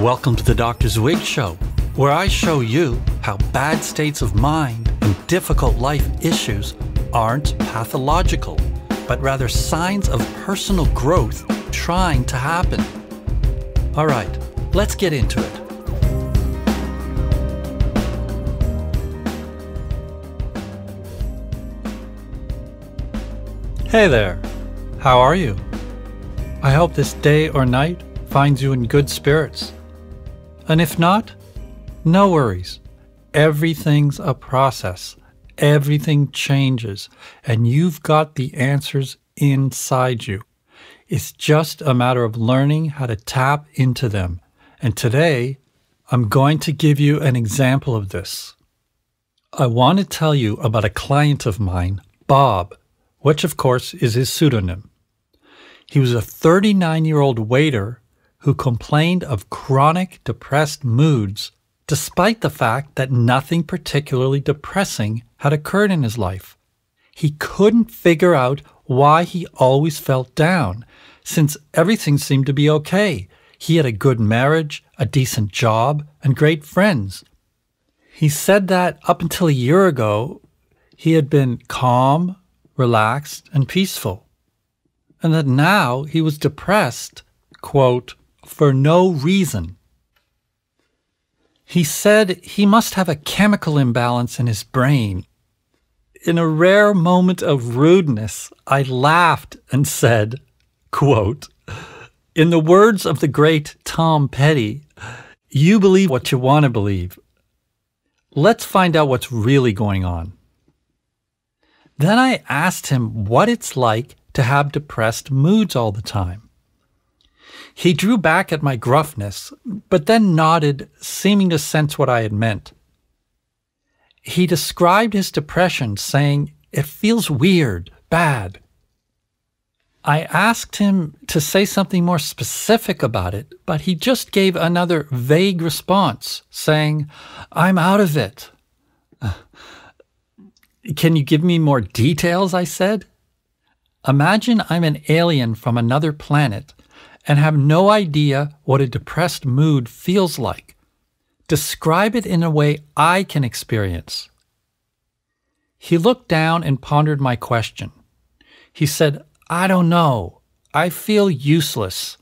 Welcome to the Dr. Zwig Show, where I show you how bad states of mind and difficult life issues aren't pathological, but rather signs of personal growth trying to happen. All right, let's get into it. Hey there, how are you? I hope this day or night finds you in good spirits. And if not, no worries. Everything's a process. Everything changes, and you've got the answers inside you. It's just a matter of learning how to tap into them. And today, I'm going to give you an example of this. I want to tell you about a client of mine, Bob, which of course is his pseudonym. He was a 39-year-old waiter who complained of chronic depressed moods, despite the fact that nothing particularly depressing had occurred in his life. He couldn't figure out why he always felt down, since everything seemed to be okay. He had a good marriage, a decent job, and great friends. He said that up until a year ago, he had been calm, relaxed, and peaceful, and that now he was depressed, quote, for no reason. He said he must have a chemical imbalance in his brain. In a rare moment of rudeness, I laughed and said, quote, in the words of the great Tom Petty, you believe what you want to believe. Let's find out what's really going on. Then I asked him what it's like to have depressed moods all the time. He drew back at my gruffness, but then nodded, seeming to sense what I had meant. He described his depression, saying, it feels weird, bad. I asked him to say something more specific about it, but he just gave another vague response, saying, I'm out of it. Can you give me more details? I said. Imagine I'm an alien from another planet and have no idea what a depressed mood feels like. Describe it in a way I can experience. He looked down and pondered my question. He said, I don't know. I feel useless.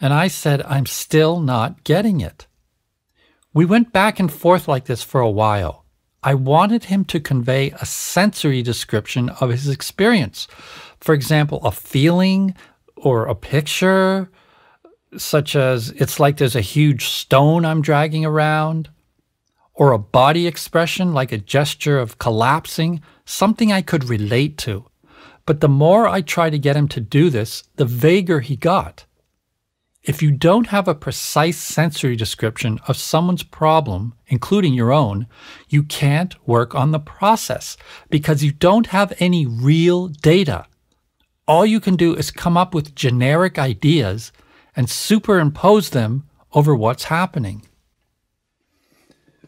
And I said, I'm still not getting it. We went back and forth like this for a while. I wanted him to convey a sensory description of his experience. For example, a feeling, or a picture, such as it's like there's a huge stone I'm dragging around, or a body expression like a gesture of collapsing, something I could relate to. But the more I tried to get him to do this, the vaguer he got. If you don't have a precise sensory description of someone's problem, including your own, you can't work on the process because you don't have any real data. All you can do is come up with generic ideas and superimpose them over what's happening.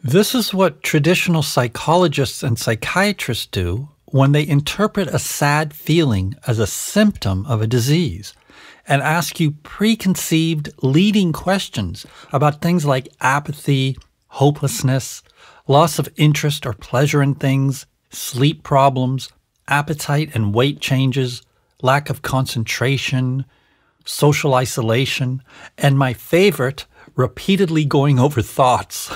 This is what traditional psychologists and psychiatrists do when they interpret a sad feeling as a symptom of a disease and ask you preconceived leading questions about things like apathy, hopelessness, loss of interest or pleasure in things, sleep problems, appetite and weight changes, lack of concentration, social isolation, and my favorite, repeatedly going over thoughts.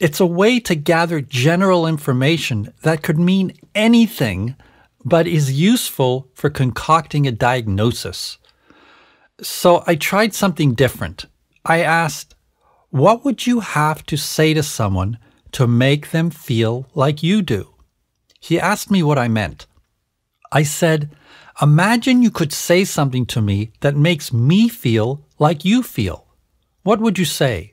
It's a way to gather general information that could mean anything, but is useful for concocting a diagnosis. So I tried something different. I asked, what would you have to say to someone to make them feel like you do? He asked me what I meant. I said, imagine you could say something to me that makes me feel like you feel. What would you say?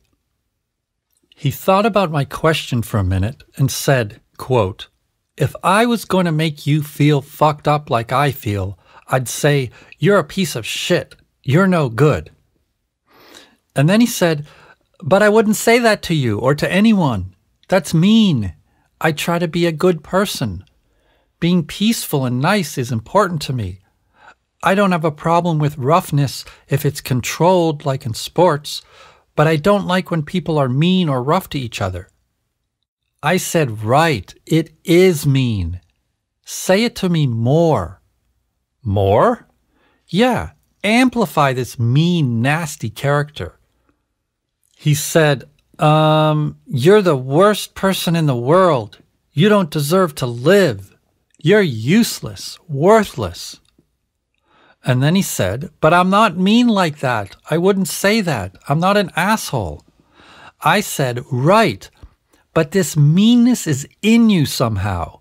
He thought about my question for a minute and said, quote, if I was going to make you feel fucked up like I feel, I'd say, you're a piece of shit. You're no good. And then he said, but I wouldn't say that to you or to anyone. That's mean. I try to be a good person. Being peaceful and nice is important to me. I don't have a problem with roughness if it's controlled, like in sports, but I don't like when people are mean or rough to each other. I said, right, it is mean. Say it to me more. More? Yeah, amplify this mean, nasty character. He said, you're the worst person in the world. You don't deserve to live. You're useless, worthless. And then he said, but I'm not mean like that. I wouldn't say that. I'm not an asshole. I said, right, but this meanness is in you somehow.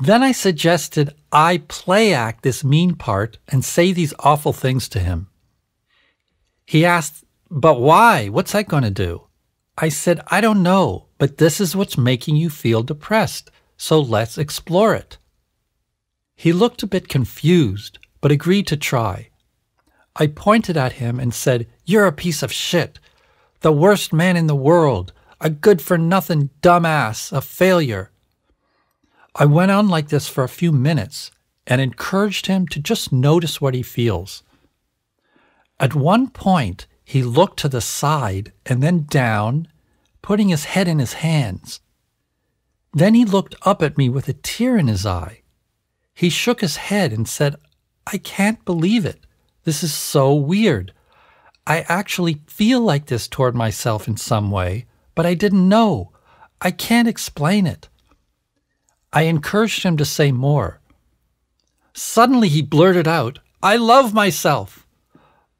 Then I suggested I play act this mean part and say these awful things to him. He asked, but why? What's that going to do? I said, I don't know, but this is what's making you feel depressed, so let's explore it. He looked a bit confused, but agreed to try. I pointed at him and said, you're a piece of shit, the worst man in the world, a good-for-nothing dumbass, a failure. I went on like this for a few minutes and encouraged him to just notice what he feels. At one point, he looked to the side and then down, putting his head in his hands. Then he looked up at me with a tear in his eye. He shook his head and said, I can't believe it. This is so weird. I actually feel like this toward myself in some way, but I didn't know. I can't explain it. I encouraged him to say more. Suddenly he blurted out, I love myself.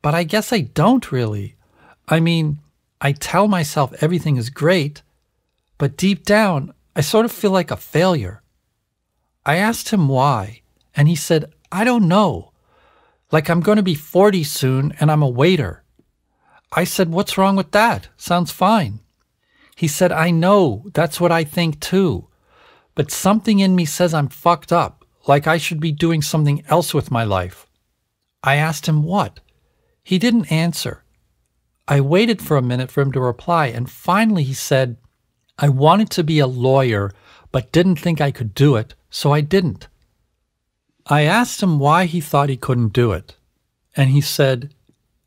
But I guess I don't really. I mean, I tell myself everything is great, but deep down, I sort of feel like a failure. I asked him why, and he said, I don't know. Like I'm going to be 40 soon and I'm a waiter. I said, what's wrong with that? Sounds fine. He said, I know, that's what I think too. But something in me says I'm fucked up, like I should be doing something else with my life. I asked him what. He didn't answer. I waited for a minute for him to reply, and finally he said, I wanted to be a lawyer, but didn't think I could do it, so I didn't. I asked him why he thought he couldn't do it, and he said,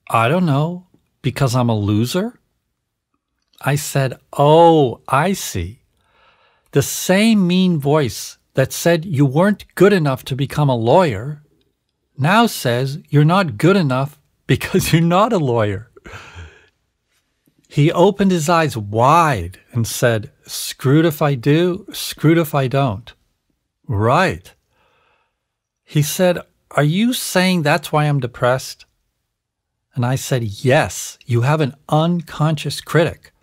I don't know, because I'm a loser? I said, oh, I see. The same mean voice that said you weren't good enough to become a lawyer now says you're not good enough because you're not a lawyer. He opened his eyes wide and said, screwed if I do, screwed if I don't. Right. He said, are you saying that's why I'm depressed? And I said, yes, you have an unconscious critic.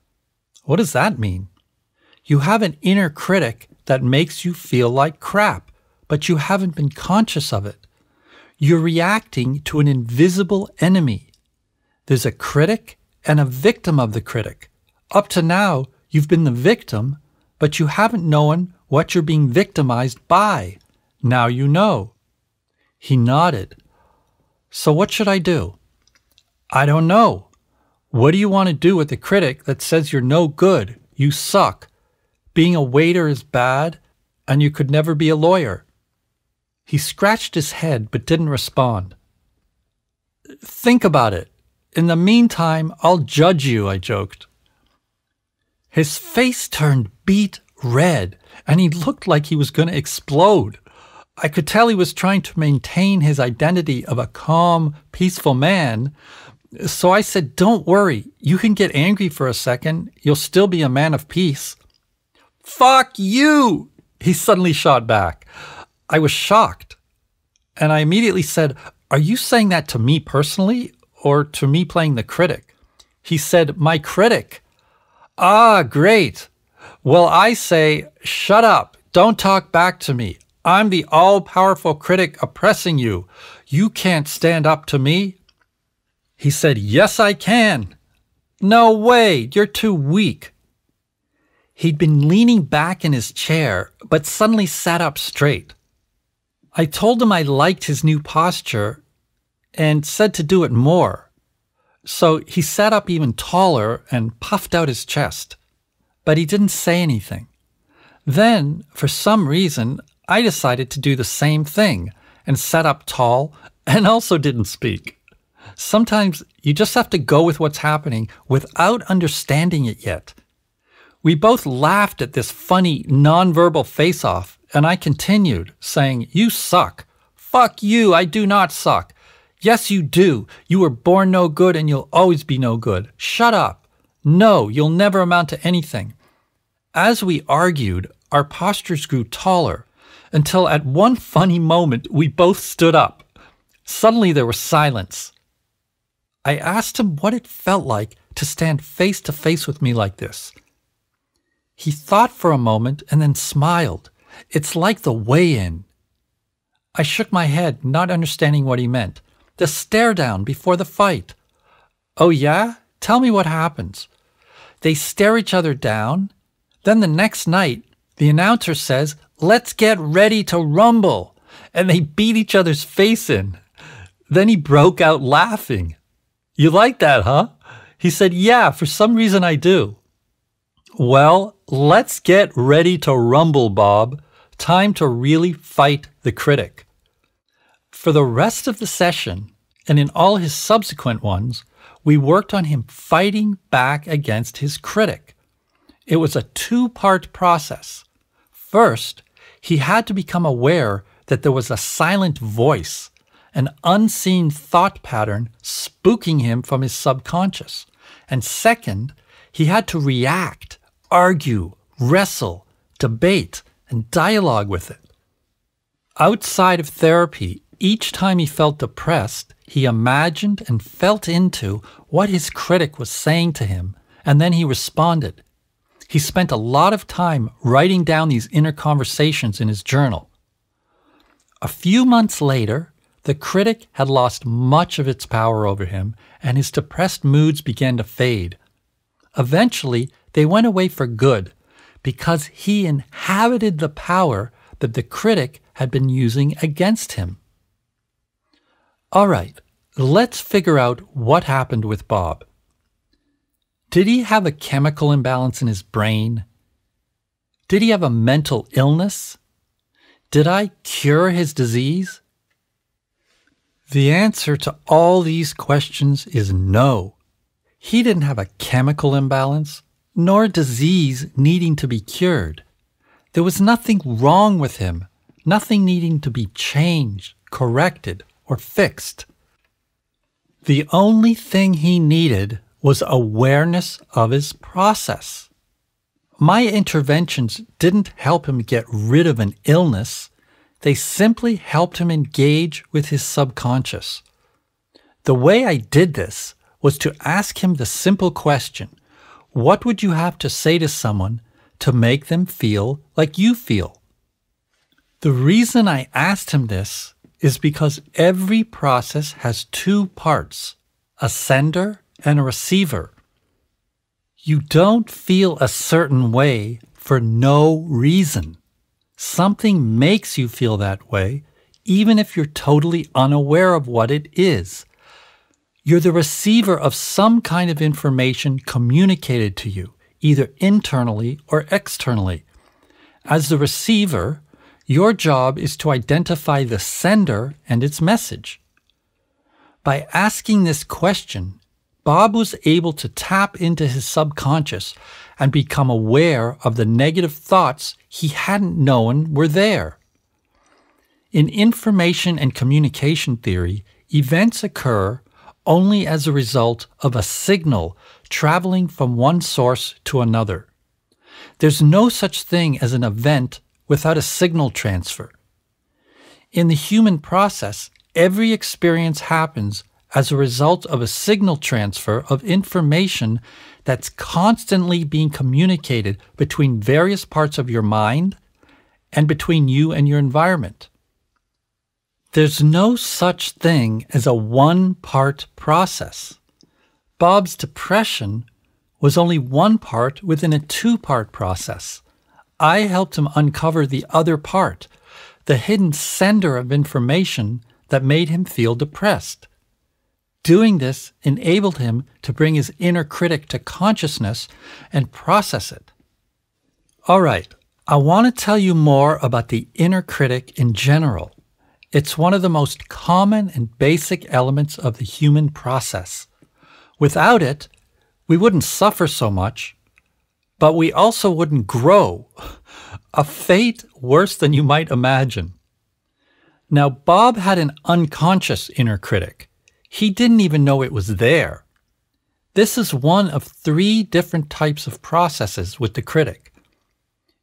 What does that mean? You have an inner critic that makes you feel like crap, but you haven't been conscious of it. You're reacting to an invisible enemy. There's a critic and a victim of the critic. Up to now, you've been the victim, but you haven't known what you're being victimized by. Now you know. He nodded. So what should I do? I don't know. What do you want to do with the critic that says you're no good, you suck, being a waiter is bad, and you could never be a lawyer? He scratched his head but didn't respond. Think about it. In the meantime, I'll judge you, I joked. His face turned beet red, and he looked like he was going to explode. I could tell he was trying to maintain his identity of a calm, peaceful man, so I said, don't worry, you can get angry for a second, you'll still be a man of peace. Fuck you! He suddenly shot back. I was shocked, and I immediately said, are you saying that to me personally, or to me playing the critic? He said, my critic. Ah, great. Well, I say, shut up, don't talk back to me. I'm the all-powerful critic oppressing you. You can't stand up to me. He said, yes, I can. No way, you're too weak. He'd been leaning back in his chair, but suddenly sat up straight. I told him I liked his new posture and said to do it more. So he sat up even taller and puffed out his chest, but he didn't say anything. Then, for some reason, I decided to do the same thing and sat up tall and also didn't speak. Sometimes you just have to go with what's happening without understanding it yet. We both laughed at this funny nonverbal face-off, and I continued, saying, "You suck." "Fuck you, I do not suck." "Yes, you do. You were born no good and you'll always be no good." "Shut up." "No, you'll never amount to anything." As we argued, our postures grew taller, until at one funny moment we both stood up. Suddenly there was silence. I asked him what it felt like to stand face to face with me like this. He thought for a moment and then smiled. "It's like the weigh-in." I shook my head, not understanding what he meant. "The stare down before the fight." "Oh yeah? Tell me what happens." "They stare each other down. Then the next night, the announcer says, 'Let's get ready to rumble.' And they beat each other's face in." Then he broke out laughing. "You like that, huh?" He said, "Yeah, for some reason I do." "Well, let's get ready to rumble, Bob. Time to really fight the critic." For the rest of the session, and in all his subsequent ones, we worked on him fighting back against his critic. It was a two-part process. First, he had to become aware that there was a silent voice, an unseen thought pattern spooking him from his subconscious. And second, he had to react, argue, wrestle, debate, and dialogue with it. Outside of therapy, each time he felt depressed, he imagined and felt into what his critic was saying to him, and then he responded. He spent a lot of time writing down these inner conversations in his journal. A few months later, the critic had lost much of its power over him, and his depressed moods began to fade. Eventually, they went away for good, because he inhabited the power that the critic had been using against him. All right, let's figure out what happened with Bob. Did he have a chemical imbalance in his brain? Did he have a mental illness? Did I cure his disease? The answer to all these questions is no. He didn't have a chemical imbalance, nor disease needing to be cured. There was nothing wrong with him, nothing needing to be changed, corrected, or fixed. The only thing he needed was awareness of his process. My interventions didn't help him get rid of an illness. They simply helped him engage with his subconscious. The way I did this was to ask him the simple question, what would you have to say to someone to make them feel like you feel? The reason I asked him this is because every process has two parts, a sender and a receiver. You don't feel a certain way for no reason. Something makes you feel that way, even if you're totally unaware of what it is. You're the receiver of some kind of information communicated to you, either internally or externally. As the receiver, your job is to identify the sender and its message. By asking this question, Bob was able to tap into his subconscious and become aware of the negative thoughts he hadn't known were there. In information and communication theory, events occur only as a result of a signal traveling from one source to another. There's no such thing as an event without a signal transfer. In the human process, every experience happens as a result of a signal transfer of information that's constantly being communicated between various parts of your mind and between you and your environment. There's no such thing as a one-part process. Bob's depression was only one part within a two-part process. I helped him uncover the other part, the hidden sender of information that made him feel depressed. Doing this enabled him to bring his inner critic to consciousness and process it. All right, I want to tell you more about the inner critic in general, It's one of the most common and basic elements of the human process. Without it, we wouldn't suffer so much, but we also wouldn't grow. A fate worse than you might imagine. Now, Bob had an unconscious inner critic. He didn't even know it was there. This is one of three different types of processes with the critic.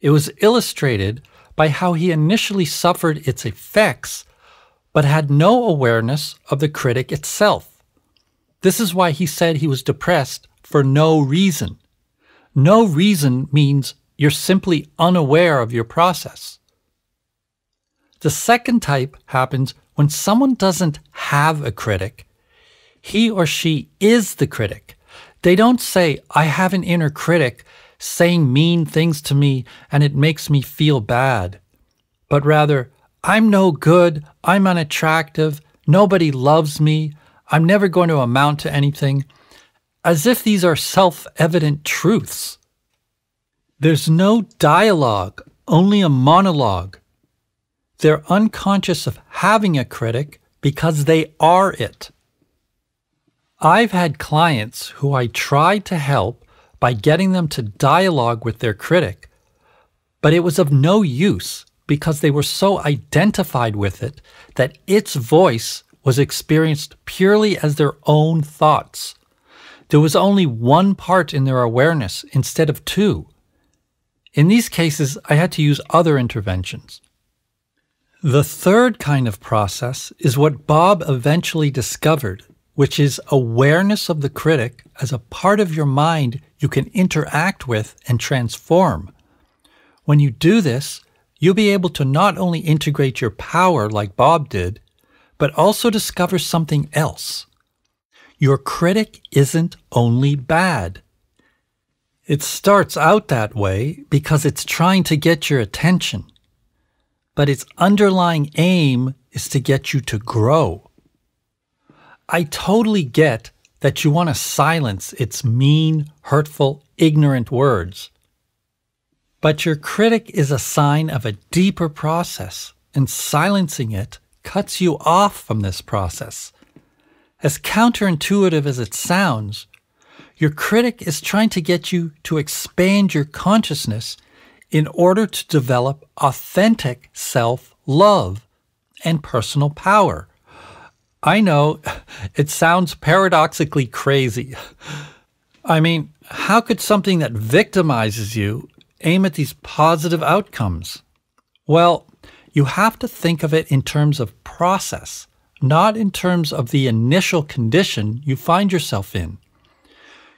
It was illustrated by how he initially suffered its effects, but had no awareness of the critic itself. This is why he said he was depressed for no reason. No reason means you're simply unaware of your process. The second type happens when someone doesn't have a critic. He or she is the critic. They don't say, I have an inner critic saying mean things to me and it makes me feel bad. But rather, I'm no good, I'm unattractive, nobody loves me, I'm never going to amount to anything, as if these are self-evident truths. There's no dialogue, only a monologue. They're unconscious of having a critic because they are it. I've had clients who I tried to help by getting them to dialogue with their critic, but it was of no use because they were so identified with it that its voice was experienced purely as their own thoughts. There was only one part in their awareness instead of two. In these cases, I had to use other interventions. The third kind of process is what Bob eventually discovered, which is awareness of the critic as a part of your mind you can interact with and transform. When you do this, you'll be able to not only integrate your power like Bob did, but also discover something else. Your critic isn't only bad. It starts out that way because it's trying to get your attention, but its underlying aim is to get you to grow. I totally get that you want to silence its mean, hurtful, ignorant words. But your critic is a sign of a deeper process, and silencing it cuts you off from this process. As counterintuitive as it sounds, your critic is trying to get you to expand your consciousness in order to develop authentic self-love and personal power. I know, it sounds paradoxically crazy. I mean, how could something that victimizes you aim at these positive outcomes? Well, you have to think of it in terms of process, not in terms of the initial condition you find yourself in.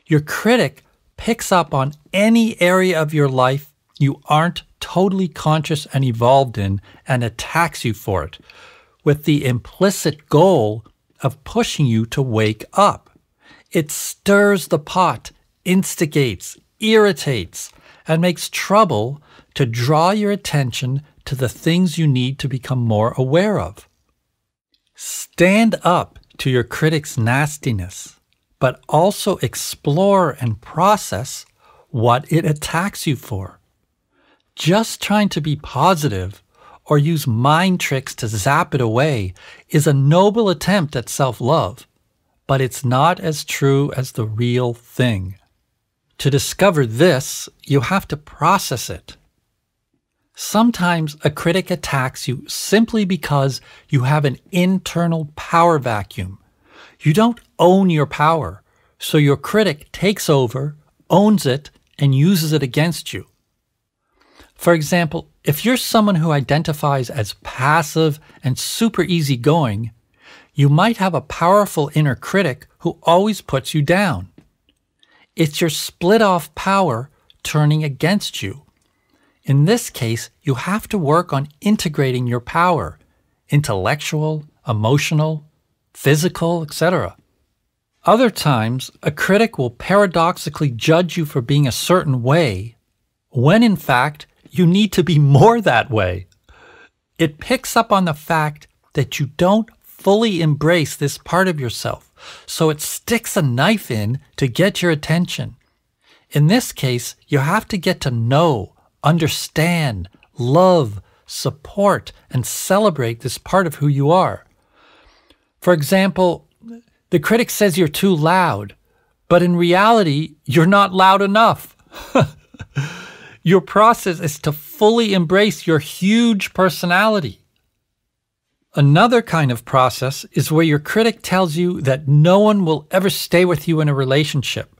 Your critic picks up on any area of your life you aren't totally conscious and evolved in and attacks you for it, with the implicit goal of pushing you to wake up. It stirs the pot, instigates, irritates, and makes trouble to draw your attention to the things you need to become more aware of. Stand up to your critic's nastiness, but also explore and process what it attacks you for. Just trying to be positive or use mind tricks to zap it away is a noble attempt at self-love, but it's not as true as the real thing. To discover this, you have to process it. Sometimes a critic attacks you simply because you have an internal power vacuum. You don't own your power, so your critic takes over, owns it, and uses it against you. For example, if you're someone who identifies as passive and super easygoing, you might have a powerful inner critic who always puts you down. It's your split-off power turning against you. In this case, you have to work on integrating your power, intellectual, emotional, physical, etc. Other times, a critic will paradoxically judge you for being a certain way, when in fact, you need to be more that way. It picks up on the fact that you don't fully embrace this part of yourself, so it sticks a knife in to get your attention. In this case, you have to get to know, understand, love, support, and celebrate this part of who you are. For example, the critic says you're too loud, but in reality, you're not loud enough. Your process is to fully embrace your huge personality. Another kind of process is where your critic tells you that no one will ever stay with you in a relationship.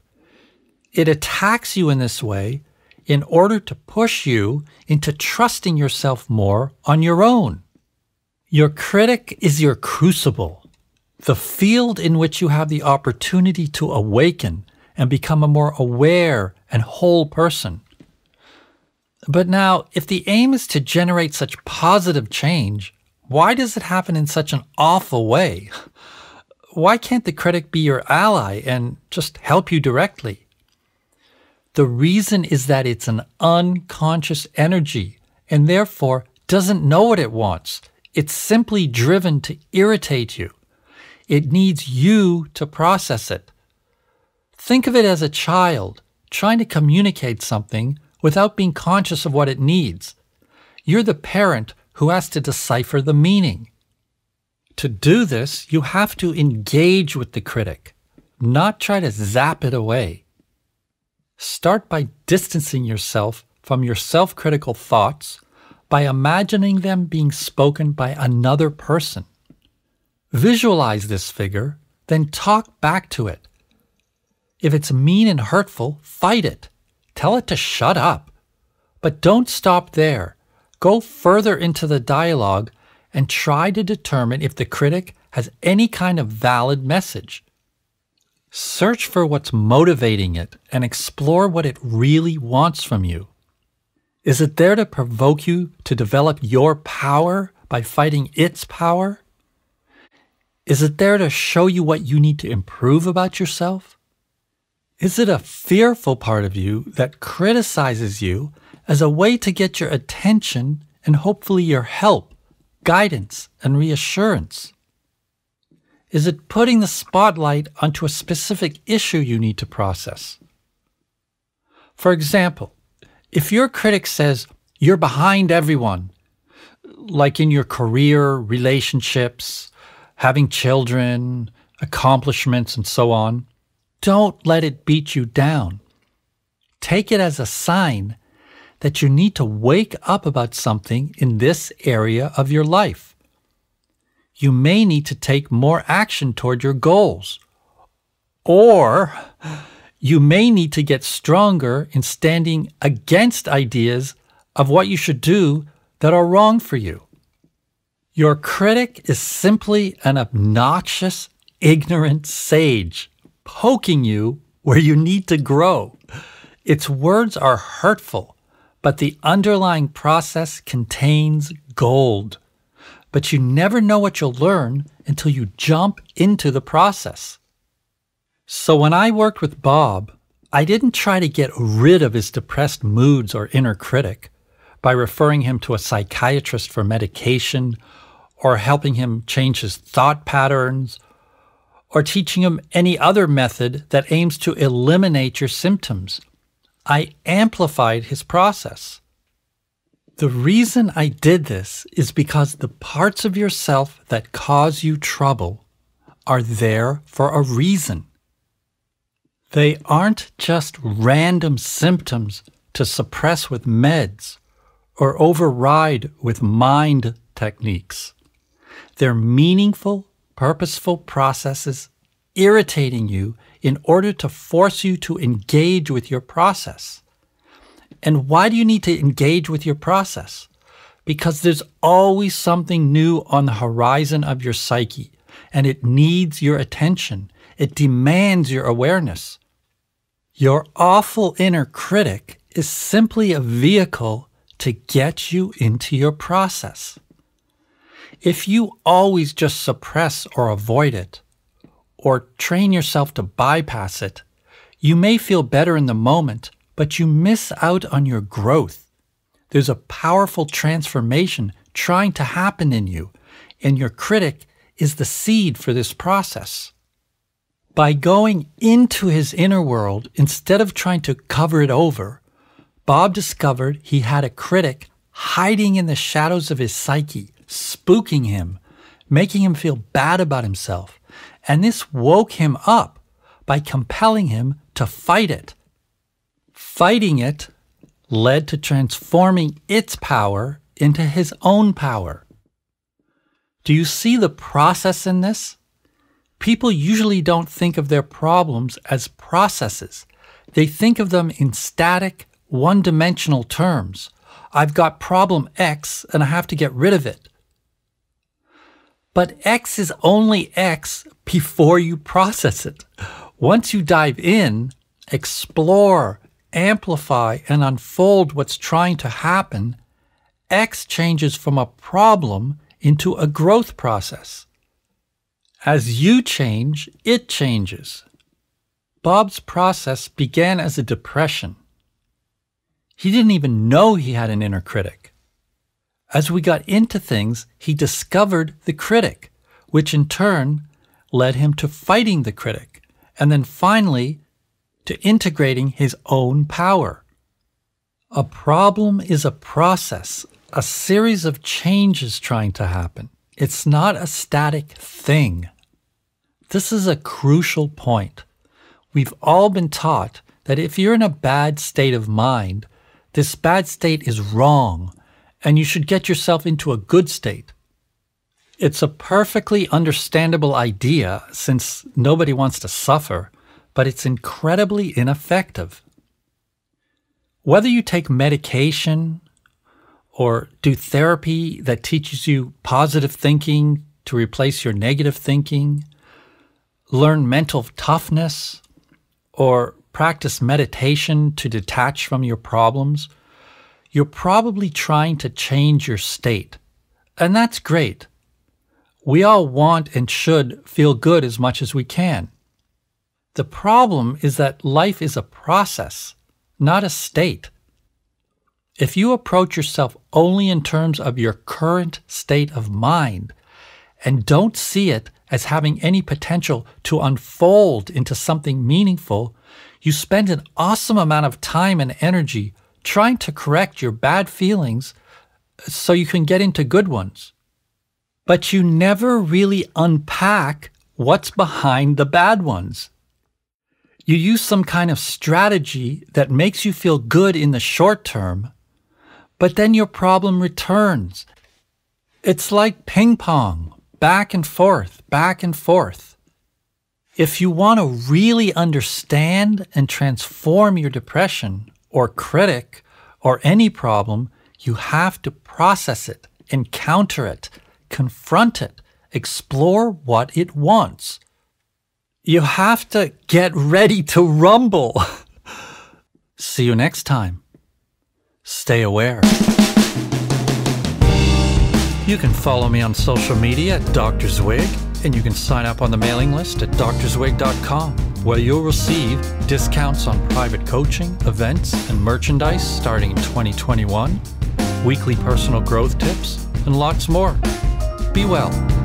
It attacks you in this way in order to push you into trusting yourself more on your own. Your critic is your crucible, the field in which you have the opportunity to awaken and become a more aware and whole person. But now, if the aim is to generate such positive change, why does it happen in such an awful way? Why can't the critic be your ally and just help you directly? The reason is that it's an unconscious energy and therefore doesn't know what it wants. It's simply driven to irritate you. It needs you to process it. Think of it as a child trying to communicate something without being conscious of what it needs. You're the parent who has to decipher the meaning. To do this, you have to engage with the critic, not try to zap it away. Start by distancing yourself from your self-critical thoughts by imagining them being spoken by another person. Visualize this figure, then talk back to it. If it's mean and hurtful, fight it. Tell it to shut up. But don't stop there. Go further into the dialogue and try to determine if the critic has any kind of valid message. Search for what's motivating it and explore what it really wants from you. Is it there to provoke you to develop your power by fighting its power? Is it there to show you what you need to improve about yourself? Is it a fearful part of you that criticizes you as a way to get your attention and hopefully your help, guidance, and reassurance? Is it putting the spotlight onto a specific issue you need to process? For example, if your critic says, "You're behind everyone," like in your career, relationships, having children, accomplishments, and so on, don't let it beat you down. Take it as a sign that you need to wake up about something in this area of your life. You may need to take more action toward your goals, or you may need to get stronger in standing against ideas of what you should do that are wrong for you. Your critic is simply an obnoxious, ignorant sage, poking you where you need to grow. Its words are hurtful, but the underlying process contains gold. But you never know what you'll learn until you jump into the process. So when I worked with Bob, I didn't try to get rid of his depressed moods or inner critic by referring him to a psychiatrist for medication or helping him change his thought patterns or teaching him any other method that aims to eliminate your symptoms. I amplified his process. The reason I did this is because the parts of yourself that cause you trouble are there for a reason. They aren't just random symptoms to suppress with meds or override with mind techniques. They're meaningful, purposeful processes irritating you in order to force you to engage with your process. And why do you need to engage with your process? Because there's always something new on the horizon of your psyche, and it needs your attention. It demands your awareness. Your awful inner critic is simply a vehicle to get you into your process. If you always just suppress or avoid it, or train yourself to bypass it, you may feel better in the moment, but you miss out on your growth. There's a powerful transformation trying to happen in you, and your critic is the seed for this process. By going into his inner world instead of trying to cover it over, Bob discovered he had a critic hiding in the shadows of his psyche, spooking him, making him feel bad about himself. And this woke him up by compelling him to fight it. Fighting it led to transforming its power into his own power. Do you see the process in this? People usually don't think of their problems as processes. They think of them in static, one-dimensional terms. I've got problem X and I have to get rid of it. But X is only X before you process it. Once you dive in, explore, amplify, and unfold what's trying to happen, X changes from a problem into a growth process. As you change, it changes. Bob's process began as a depression. He didn't even know he had an inner critic. As we got into things, he discovered the critic, which in turn led him to fighting the critic, and then finally to integrating his own power. A problem is a process, a series of changes trying to happen. It's not a static thing. This is a crucial point. We've all been taught that if you're in a bad state of mind, this bad state is wrong, and you should get yourself into a good state. It's a perfectly understandable idea since nobody wants to suffer, but it's incredibly ineffective. Whether you take medication or do therapy that teaches you positive thinking to replace your negative thinking, learn mental toughness, or practice meditation to detach from your problems, you're probably trying to change your state. And that's great. We all want and should feel good as much as we can. The problem is that life is a process, not a state. If you approach yourself only in terms of your current state of mind and don't see it as having any potential to unfold into something meaningful, you spend an awesome amount of time and energy trying to correct your bad feelings so you can get into good ones. But you never really unpack what's behind the bad ones. You use some kind of strategy that makes you feel good in the short term, but then your problem returns. It's like ping pong, back and forth, back and forth. If you want to really understand and transform your depression, or critic, or any problem, you have to process it, encounter it, confront it, explore what it wants. You have to get ready to rumble. See you next time. Stay aware. You can follow me on social media at Dr. Zwig, and you can sign up on the mailing list at drzwig.com, where you'll receive discounts on private coaching, events, and merchandise starting in 2021, weekly personal growth tips, and lots more. Be well.